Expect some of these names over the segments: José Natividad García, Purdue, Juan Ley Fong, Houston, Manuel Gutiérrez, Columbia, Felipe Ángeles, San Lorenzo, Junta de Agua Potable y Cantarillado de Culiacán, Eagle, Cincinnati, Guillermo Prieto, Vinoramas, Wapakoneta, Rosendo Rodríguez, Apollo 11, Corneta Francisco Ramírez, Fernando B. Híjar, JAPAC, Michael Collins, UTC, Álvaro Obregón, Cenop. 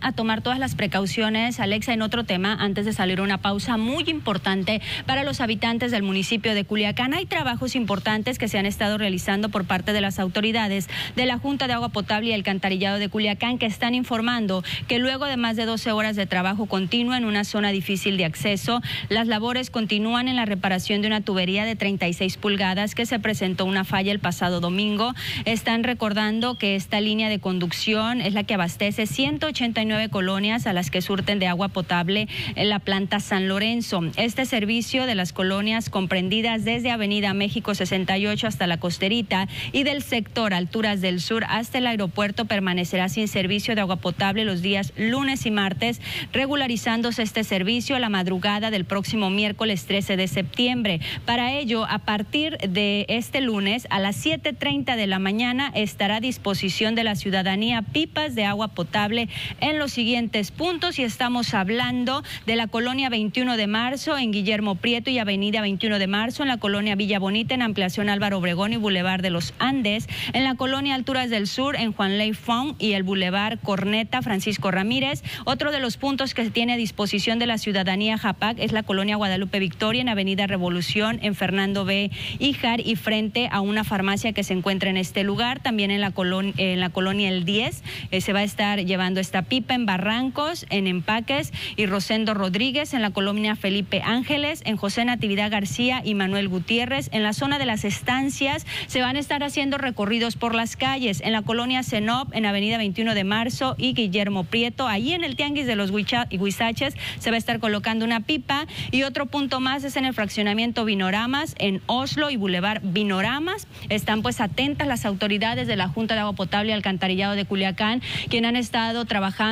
A tomar todas las precauciones, Alexa, en otro tema, antes de salir una pausa muy importante para los habitantes del municipio de Culiacán. Hay trabajos importantes que se han estado realizando por parte de las autoridades de la Junta de Agua Potable y el Cantarillado de Culiacán, que están informando que luego de más de 12 horas de trabajo continuo en una zona difícil de acceso, las labores continúan en la reparación de una tubería de 36 pulgadas que se presentó una falla el pasado domingo. Están recordando que esta línea de conducción es la que abastece 189 colonias a las que surten de agua potable en la planta San Lorenzo. Este servicio de las colonias comprendidas desde Avenida México 68 hasta La Costerita y del sector Alturas del Sur hasta el aeropuerto permanecerá sin servicio de agua potable los días lunes y martes, regularizándose este servicio a la madrugada del próximo miércoles 13 de septiembre. Para ello, a partir de este lunes a las 7:30 de la mañana estará a disposición de la ciudadanía pipas de agua potable en los siguientes puntos, y estamos hablando de la colonia 21 de marzo en Guillermo Prieto y Avenida 21 de marzo, en la colonia Villa Bonita en ampliación Álvaro Obregón y Boulevard de los Andes, en la colonia Alturas del Sur en Juan Ley Fong y el Boulevard Corneta Francisco Ramírez. Otro de los puntos que se tiene a disposición de la ciudadanía Japac es la colonia Guadalupe Victoria en Avenida Revolución en Fernando B. Híjar y frente a una farmacia que se encuentra en este lugar. También en la colonia El 10 se va a estar llevando esta pipa en Barrancos, en Empaques y Rosendo Rodríguez, en la colonia Felipe Ángeles, en José Natividad García y Manuel Gutiérrez. En la zona de las estancias se van a estar haciendo recorridos por las calles, en la colonia Cenop, en Avenida 21 de Marzo y Guillermo Prieto. Allí en el tianguis de los Huizaches se va a estar colocando una pipa, y otro punto más es en el fraccionamiento Vinoramas, en Oslo y Boulevard Vinoramas. Están pues atentas las autoridades de la Junta de Agua Potable y Alcantarillado de Culiacán, quienes han estado trabajando,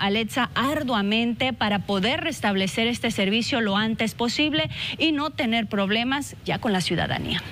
Alexa, arduamente para poder restablecer este servicio lo antes posible y no tener problemas ya con la ciudadanía.